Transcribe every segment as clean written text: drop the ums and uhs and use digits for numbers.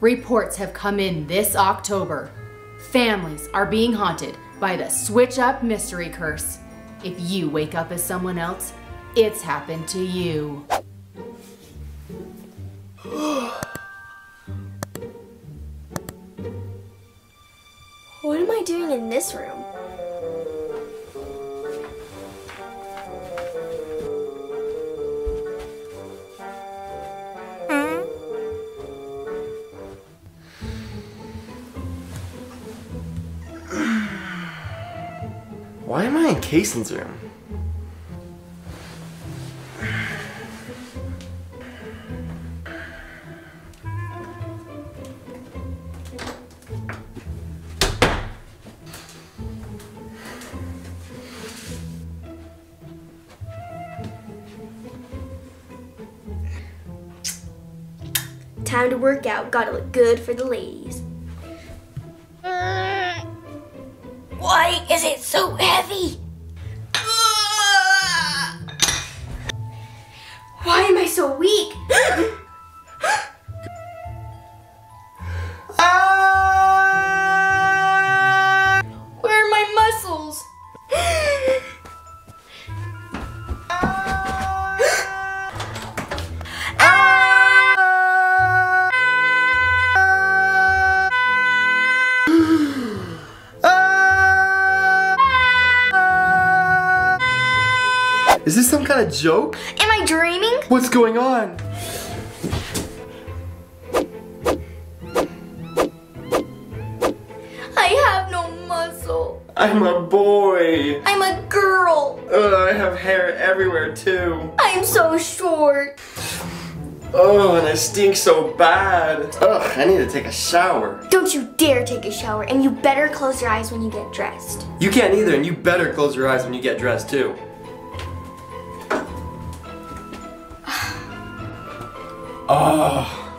Reports have come in this October. Families are being haunted by the switch-up mystery curse. If you wake up as someone else, it's happened to you. What am I doing in this room? Why am I in Kaysen's room? Time to work out. Gotta look good for the ladies. Why is it so heavy? Why am I so weak? Where are my muscles? Is this some kind of joke? Am I dreaming? What's going on? I have no muscle. I'm a boy. I'm a girl. Ugh, I have hair everywhere too. I'm so short. Oh, and I stink so bad. Ugh, I need to take a shower. Don't you dare take a shower, and you better close your eyes when you get dressed. You can't either, and you better close your eyes when you get dressed too. Oh.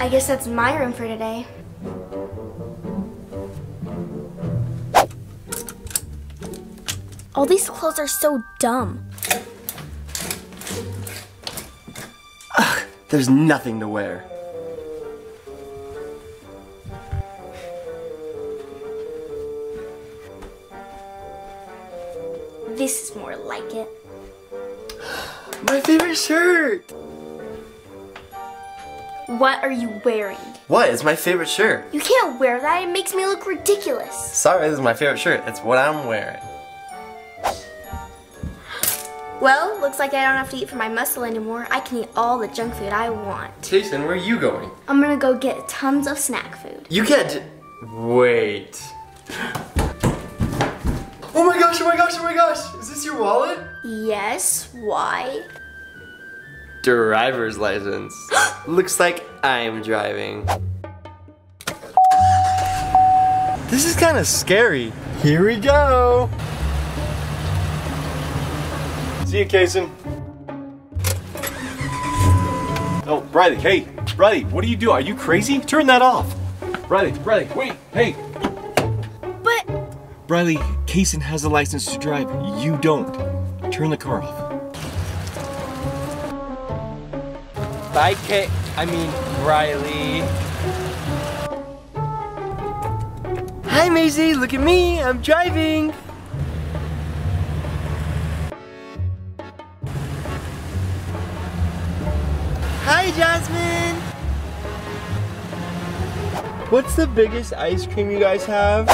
I guess that's my room for today. All these clothes are so dumb. Ugh, there's nothing to wear. This is more like it. My favorite shirt! What are you wearing? What? It's my favorite shirt. You can't wear that. It makes me look ridiculous. Sorry, this is my favorite shirt. It's what I'm wearing. Well, looks like I don't have to eat for my muscle anymore. I can eat all the junk food I want. Jason, where are you going? I'm gonna go get tons of snack food. You can't... Wait. Oh my gosh, oh my gosh, oh my gosh! Is this your wallet? Yes, why? Driver's license. Looks like I'm driving. This is kind of scary. Here we go. See you, Kaysen. Oh, Briley, hey, Briley, what do you do? Are you crazy? Turn that off. Briley, Briley, wait, hey. But. Briley, Kaysen has a license to drive. You don't. Turn the car off. Bye, BrYaN. Hi, Maisie, look at me, I'm driving. Hi, Jasmine. What's the biggest ice cream you guys have?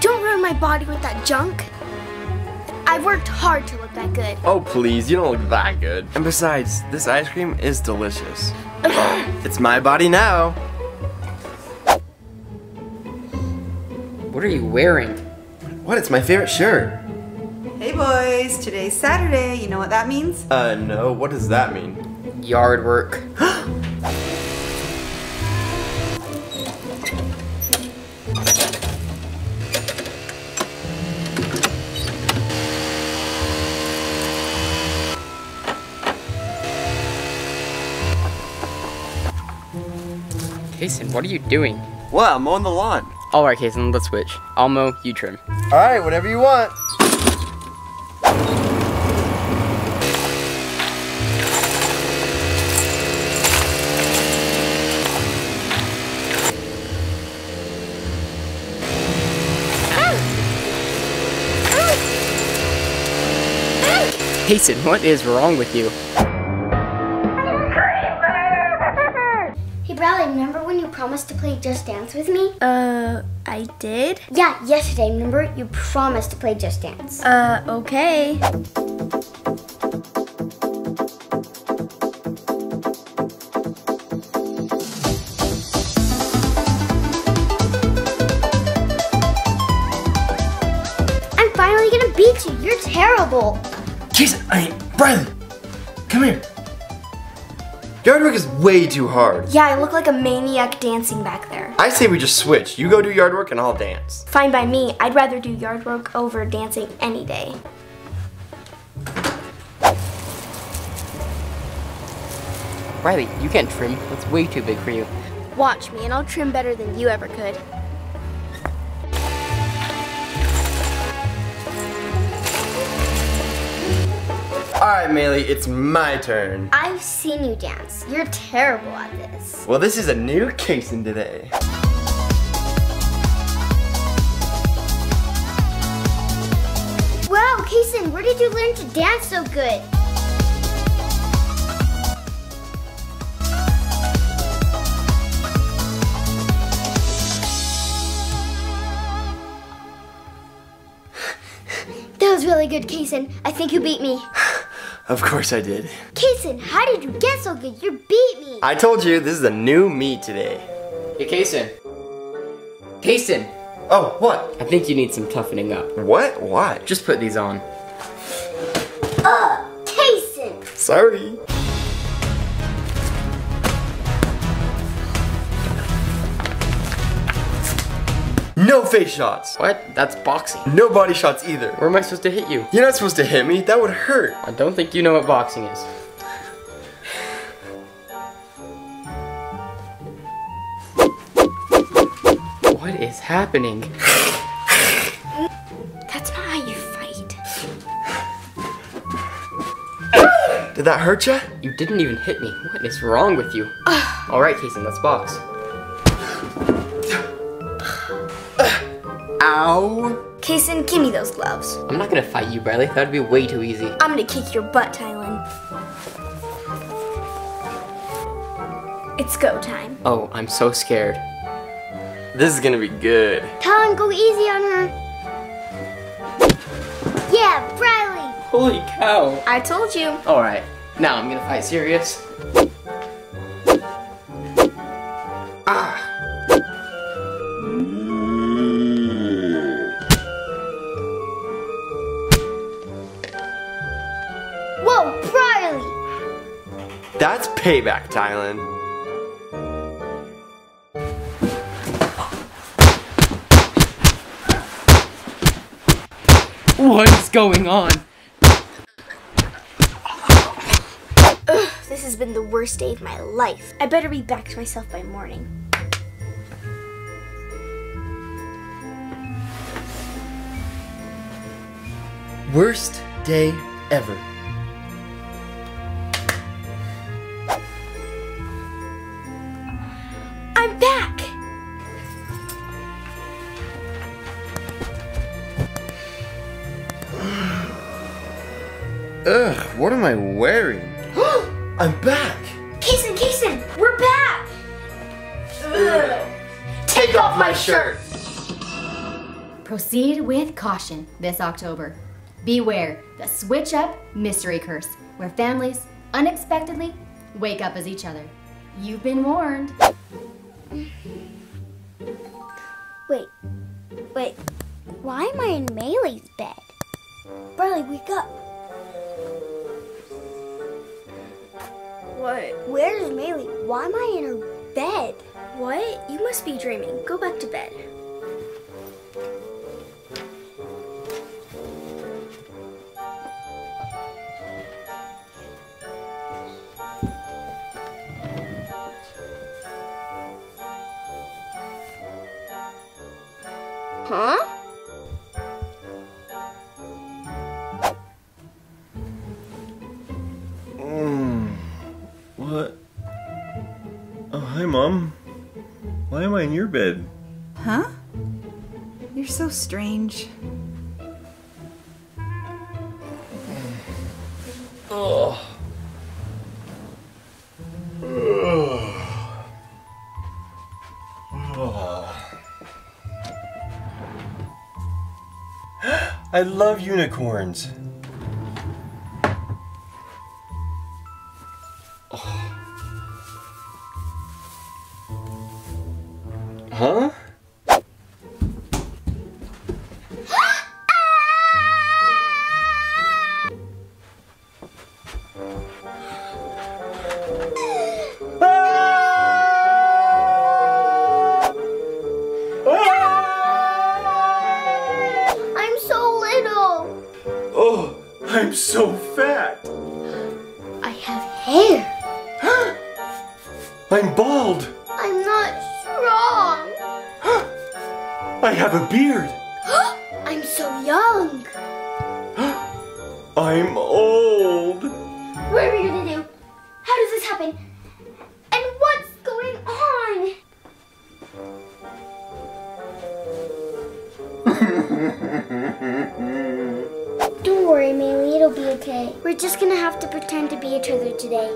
Don't ruin my body with that junk. I've worked hard to look that good. Oh please, you don't look that good. And besides, this ice cream is delicious. It's my body now. What are you wearing? What? It's my favorite shirt. Hey boys, today's Saturday. You know what that means? No. What does that mean? Yard work. Kaysen, what are you doing? What? I'm mowing the lawn. Alright, Kaysen, let's switch. I'll mow, you trim. Alright, whatever you want. Jason, what is wrong with you? Hey Bradley, remember when you promised to play Just Dance with me? I did? Yeah, yesterday, remember? You promised to play Just Dance. Okay. I'm finally gonna beat you, you're terrible. Jason, I mean, Bradley, come here. Yard work is way too hard. Yeah, I look like a maniac dancing back there. I say we just switch. You go do yard work and I'll dance. Fine by me. I'd rather do yard work over dancing any day. Riley, you can't trim. That's way too big for you. Watch me and I'll trim better than you ever could. Alright, mAeLy, it's my turn. I've seen you dance. You're terrible at this. Well, this is a new case in today. Wow, Kaysen, where did you learn to dance so good? That was really good, Kaysen. I think you beat me. Of course I did. Kaysen, how did you get so good? You beat me! I told you, this is a new me today. Hey, Kaysen. Kaysen! Oh, what? I think you need some toughening up. What? Why? Just put these on. Ugh! Kaysen! Sorry. No face shots. What? That's boxing. No body shots either. Where am I supposed to hit you? You're not supposed to hit me. That would hurt. I don't think you know what boxing is. What is happening? That's not how you fight. Did that hurt ya? You didn't even hit me. What is wrong with you? All right, Kaysen, let's box. Ow. Kaysen, give me those gloves. I'm not gonna fight you, bRyLy. That'd be way too easy. I'm gonna kick your butt, TyLoN. It's go time. Oh, I'm so scared. This is gonna be good. TyLoN, go easy on her. Yeah, bRyLy. Holy cow. I told you. All right, now I'm gonna fight serious. That's payback, TyLoN. What is going on? Ugh, this has been the worst day of my life. I better be back to myself by morning. Worst day ever. Ugh, what am I wearing? I'm back! Kaysen, Kaysen, we're back! Ugh. Take off my shirt! Proceed with caution this October. Beware the Switch Up Mystery Curse, where families unexpectedly wake up as each other. You've been warned. Wait, why am I in mAeLy's bed? bRyLy, wake up! What? Where is mAeLy? Why am I in her bed? What? You must be dreaming. Go back to bed. Huh? Hi, Mom. Why am I in your bed? Huh? You're so strange. I love unicorns. Oh. Huh? I'm so fat! I have hair! I'm bald! I'm not strong! I have a beard! I'm so young! I'm old! What are we gonna do? How does this happen? And what's going on? Don't worry, mAeLy, it'll be okay. We're just gonna have to pretend to be each other today.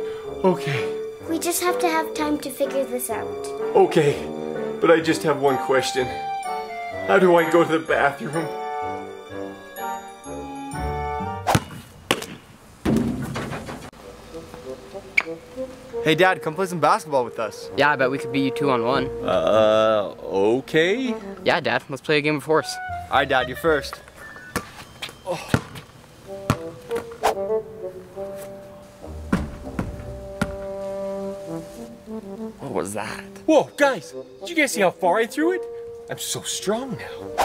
Okay. We just have to have time to figure this out. Okay, but I just have one question. How do I go to the bathroom? Hey Dad, come play some basketball with us. Yeah, I bet we could beat you 2-on-1. Okay? Yeah Dad, let's play a game of horse. Alright Dad, you're first. Oh. What was that? Whoa, guys! Did you guys see how far I threw it? I'm so strong now.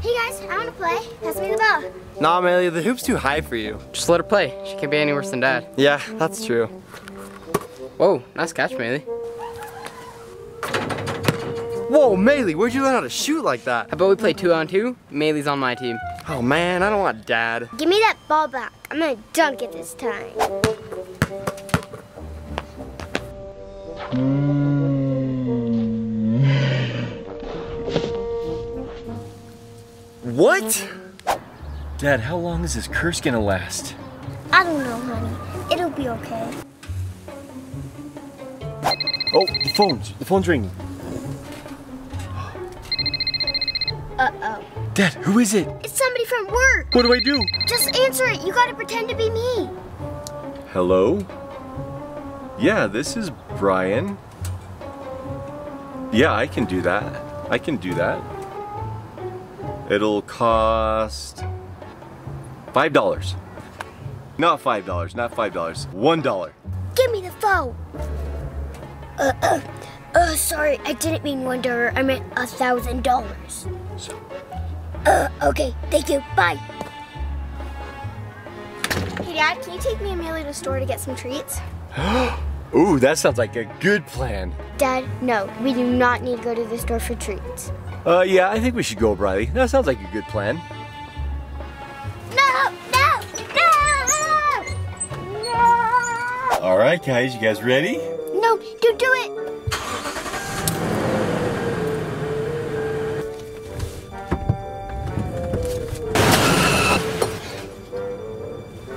Hey guys, I wanna play. Pass me the ball. Nah, mAeLy, the hoop's too high for you. Just let her play. She can't be any worse than Dad. Yeah, that's true. Whoa, nice catch, mAeLy. Whoa, mAeLy, where'd you learn how to shoot like that? How about we play 2-on-2? mAeLy's on my team. Oh man, I don't want Dad. Give me that ball back. I'm gonna dunk it this time. What? Dad, how long is this curse gonna last? I don't know, honey. It'll be okay. Oh, the phone's ringing. Uh-oh. Dad, who is it? It's somebody from work. What do I do? Just answer it. You gotta pretend to be me. Hello? Yeah, this is BrYaN. Yeah, I can do that. I can do that. It'll cost $5. Not $5, not $5. $1. Give me the phone. Sorry, I didn't mean $1. I meant $1,000. Okay, thank you, bye. Hey Dad, can you take me and mAeLy to the store to get some treats? Ooh, that sounds like a good plan. Dad, no, we do not need to go to the store for treats. Yeah, I think we should go, BrYaN. That sounds like a good plan. No, no, no, no! All right, guys, you guys ready? No, don't do it.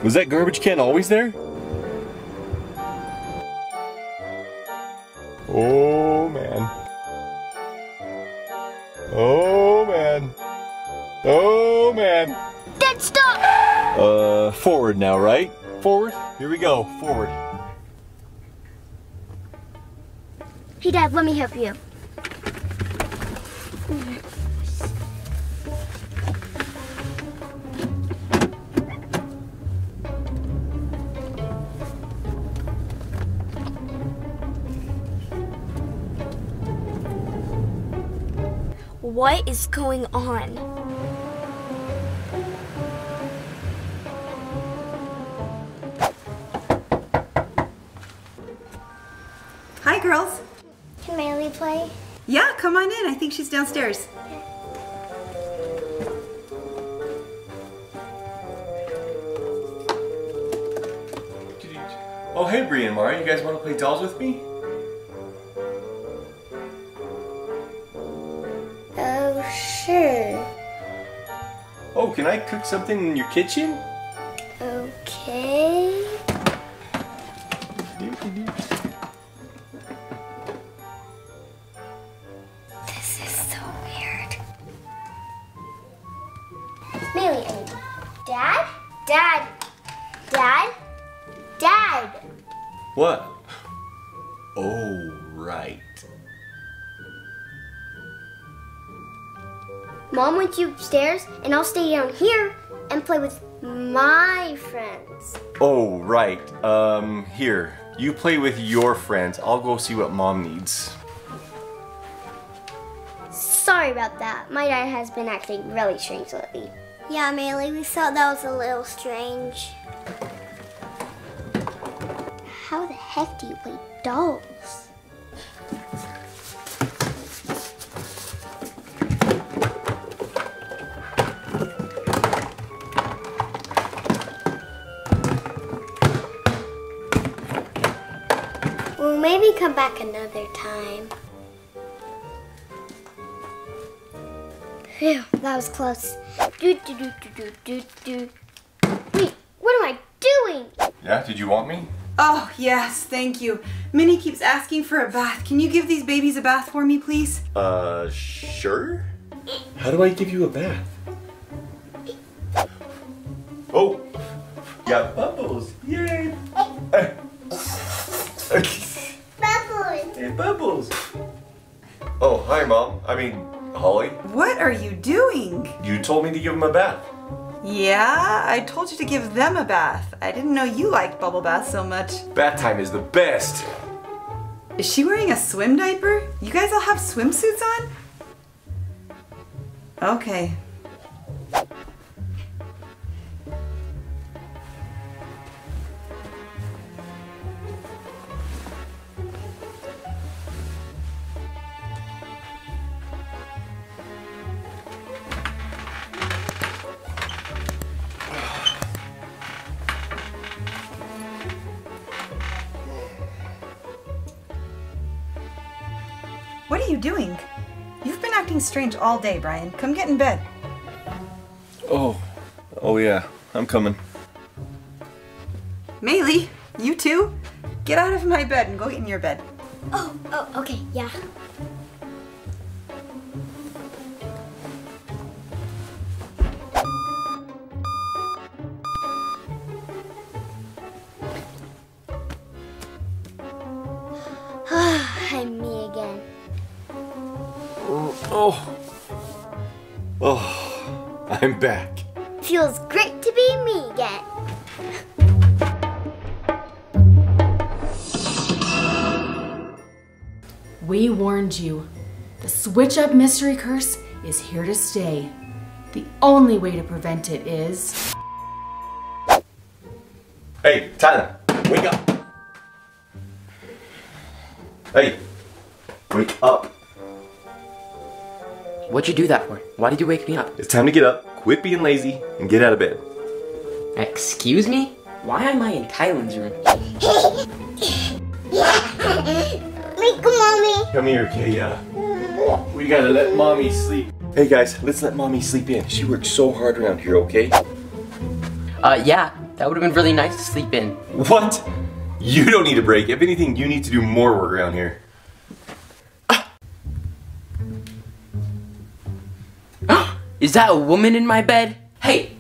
Was that garbage can always there? Oh man. Oh man. Oh man. Dead stop! Forward now, right? Forward? Here we go, forward. Hey Dad, let me help you. What is going on? Hi, girls. Can mAeLy play? Yeah, come on in. I think she's downstairs. Okay. Oh, hey, Bri and Mara. You guys want to play dolls with me? Sure. Oh, can I cook something in your kitchen? Okay. mAeLy, I mean. Dad? Dad. Dad? Dad. What? Oh, right. Mom went upstairs, and I'll stay down here and play with my friends. Oh, right. Here. You play with your friends. I'll go see what Mom needs. Sorry about that. My dad has been acting really strange lately. Yeah, mAeLy, we thought that was a little strange. How the heck do you play dolls? We'll maybe come back another time. Phew, that was close. Wait, what am I doing? Yeah, did you want me? Oh, yes, thank you. Minnie keeps asking for a bath. Can you give these babies a bath for me, please? Sure. How do I give you a bath? Oh, got bubbles. Yay. Bubbles. Hey, Bubbles. Oh, hi, Mom. I mean, HoLLy. What are you doing? You told me to give them a bath. Yeah, I told you to give them a bath. I didn't know you liked bubble baths so much. Bath time is the best. Is she wearing a swim diaper? You guys all have swimsuits on? Okay. What are you doing? You've been acting strange all day, Brian. Come get in bed. Oh yeah, I'm coming. mAeLy, you too? Get out of my bed and go get in your bed. Oh, okay, yeah. I'm me again. Oh, I'm back. Feels great to be me again. We warned you. The Switch Up Mystery Curse is here to stay. The only way to prevent it is... Hey, Tyler, wake up. Hey, wake up. What'd you do that for? Why did you wake me up? It's time to get up, quit being lazy, and get out of bed. Excuse me? Why am I in TyLon's room? Wake up, Mommy. Come here, kAiYa. We gotta let Mommy sleep. Hey guys, let's let Mommy sleep in. She worked so hard around here, okay? Yeah, that would've been really nice to sleep in. What? You don't need a break. If anything, you need to do more work around here. Is that a woman in my bed? Hey,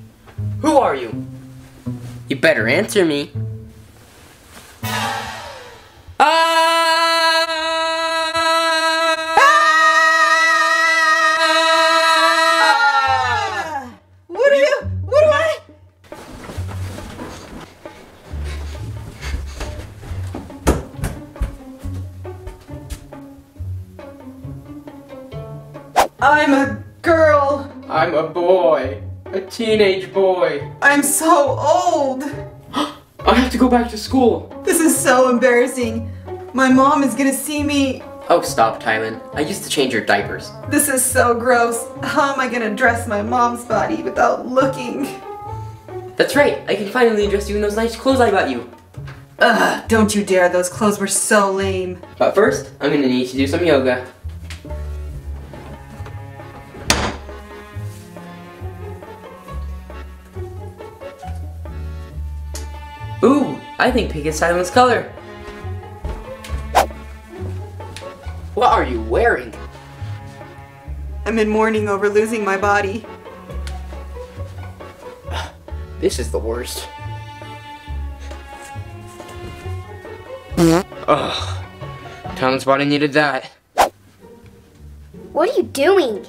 who are you? You better answer me. What are you? What am I? I'm a girl. I'm a boy, a teenage boy. I'm so old. I have to go back to school. This is so embarrassing. My mom is gonna see me. Oh, stop, TyLon. I used to change your diapers. This is so gross. How am I gonna dress my mom's body without looking? That's right. I can finally dress you in those nice clothes I bought you. Ugh, don't you dare. Those clothes were so lame. But first, I'm gonna need to do some yoga. Ooh, I think pink is TyLon's color. What are you wearing? I'm in mourning over losing my body. This is the worst. Ugh. Tons why I needed that. What are you doing?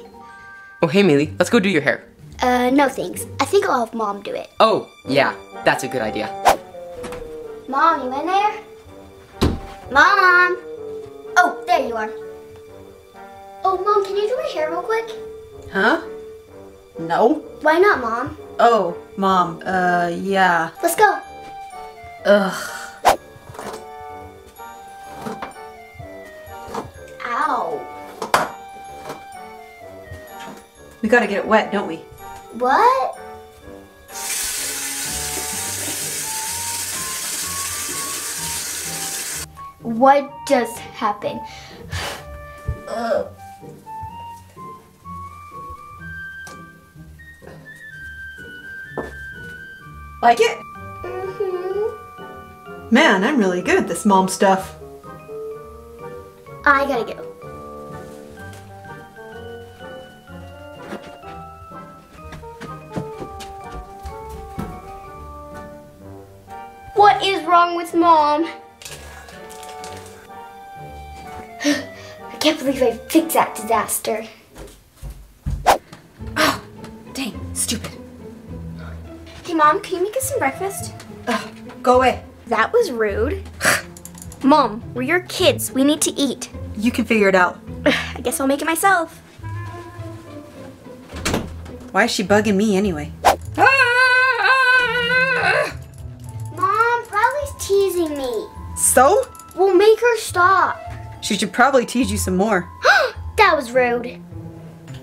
Oh, hey, mAeLy. Let's go do your hair. No thanks. I think I'll have Mom do it. Oh, yeah. That's a good idea. Mom, you in there? Mom! Oh, there you are. Oh, Mom, can you do my hair real quick? Huh? No. Why not, Mom? Oh, Mom, yeah. Let's go. Ugh. Ow. We gotta get it wet, don't we? What? What just happened? Ugh. Like it? Mm-hmm. Man, I'm really good at this mom stuff. I gotta go. What is wrong with Mom? I can't believe I fixed that disaster. Oh, dang, stupid. Hey, Mom, can you make us some breakfast? Ugh, go away. That was rude. Mom, we're your kids. We need to eat. You can figure it out. I guess I'll make it myself. Why is she bugging me anyway? Mom, Riley's teasing me. So? We'll make her stop. She should probably tease you some more. That was rude.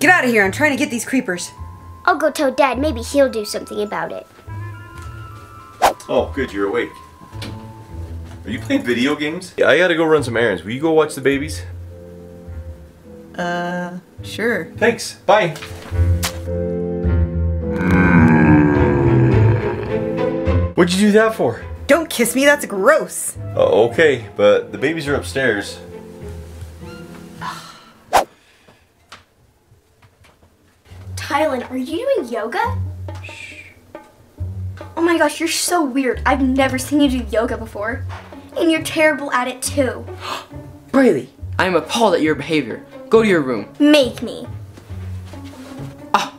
Get out of here. I'm trying to get these creepers. I'll go tell Dad. Maybe he'll do something about it. Oh, good. You're awake. Are you playing video games? Yeah, I gotta go run some errands. Will you go watch the babies? Sure. Thanks. Bye. What'd you do that for? Don't kiss me. That's gross. Okay, but the babies are upstairs. TyLoN, are you doing yoga? Shh. Oh my gosh, you're so weird. I've never seen you do yoga before. And you're terrible at it too. Braylee, I am appalled at your behavior. Go to your room. Make me. Ah.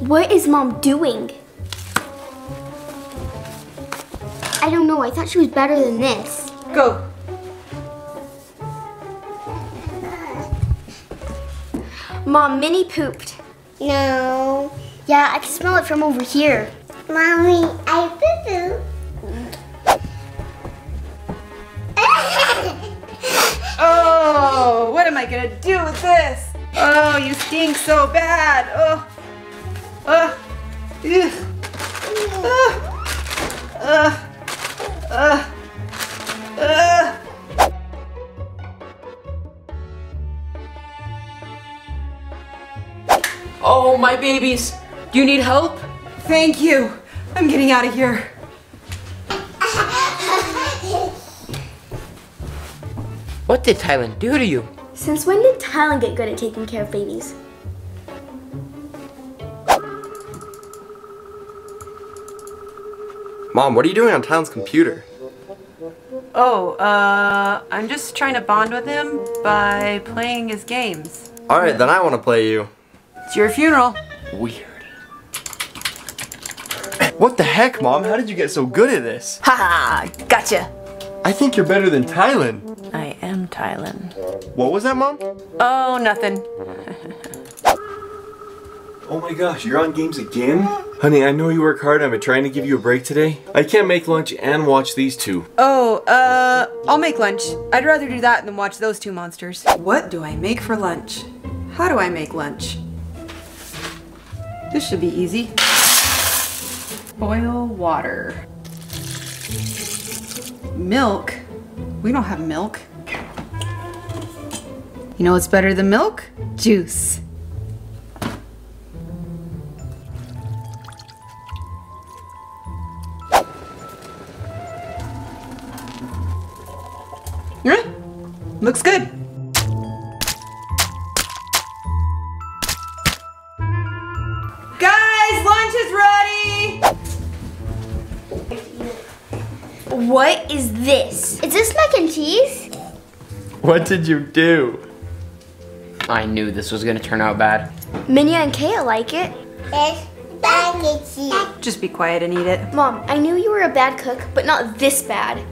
What is Mom doing? I don't know. I thought she was better than this. Go. Mom, Minnie pooped. No. Yeah, I can smell it from over here. Mommy, I poo-poo. Oh, what am I gonna do with this? Oh, you stink so bad. Oh, Oh, my babies. Do you need help? Thank you. I'm getting out of here. What did TyLoN do to you? Since when did TyLoN get good at taking care of babies? Mom, what are you doing on TyLoN's computer? Oh, I'm just trying to bond with him by playing his games. Alright, then I want to play you. It's your funeral. Weird. What the heck, Mom? How did you get so good at this? Haha, gotcha. I think you're better than TyLoN. I am TyLoN. What was that, Mom? Oh, nothing. Oh my gosh, you're on games again? Honey, I know you work hard. I've been trying to give you a break today. I can't make lunch and watch these two. Oh, I'll make lunch. I'd rather do that than watch those two monsters. What do I make for lunch? How do I make lunch? This should be easy. Boil water. Milk? We don't have milk. You know what's better than milk? Juice. Looks good. What is this? Is this mac and cheese? What did you do? I knew this was gonna turn out bad. MyNiA and kAiYa like it. It's mac and cheese. Just be quiet and eat it. Mom, I knew you were a bad cook, but not this bad.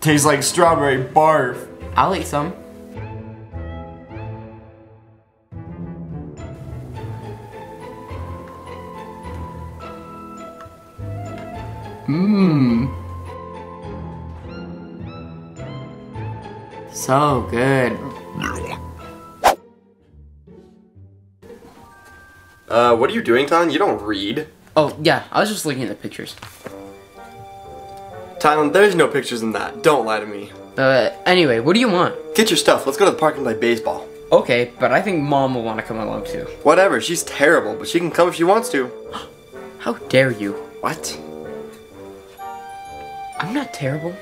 Tastes like strawberry barf. I'll eat some. Mmm. So good. What are you doing, TyLoN? You don't read. Oh, yeah, I was just looking at the pictures. TyLoN, there's no pictures in that. Don't lie to me. Anyway, what do you want? Get your stuff. Let's go to the park and play baseball. Okay, but I think Mom will want to come along too. Whatever, she's terrible, but she can come if she wants to. How dare you? What? I'm not terrible.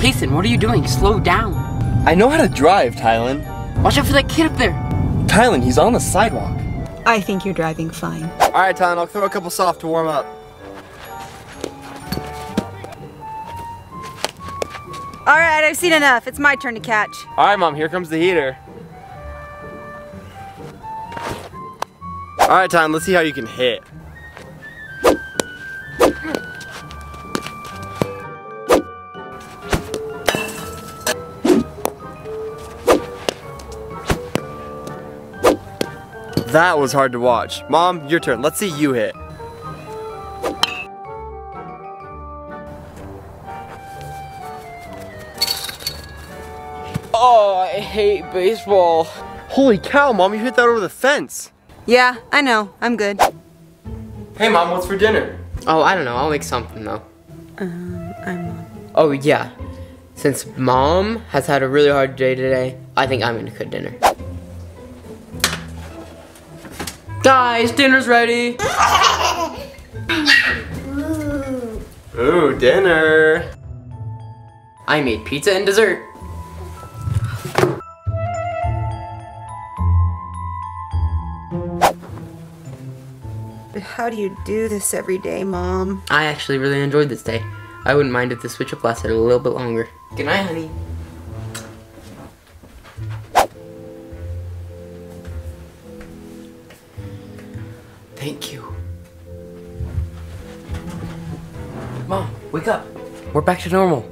Payson, what are you doing? Slow down. I know how to drive, TyLoN. Watch out for that kid up there. TyLoN, he's on the sidewalk. I think you're driving fine. Alright, TyLoN, I'll throw a couple soft to warm up. Alright, I've seen enough. It's my turn to catch. Alright, Mom, here comes the heater. Alright, TyLoN, let's see how you can hit. That was hard to watch. Mom, your turn. Let's see you hit. Oh, I hate baseball. Holy cow, Mom, you hit that over the fence. Yeah, I know. I'm good. Hey, Mom, what's for dinner? Oh, I don't know. I'll make something, though. Oh, yeah. Since Mom has had a really hard day today, I think I'm gonna cook dinner. Guys, dinner's ready. Ooh, dinner. I made pizza and dessert. How do you do this every day, Mom? I actually really enjoyed this day. I wouldn't mind if the switch-up lasted a little bit longer. Good night, honey. Thank you. Mom, wake up. We're back to normal.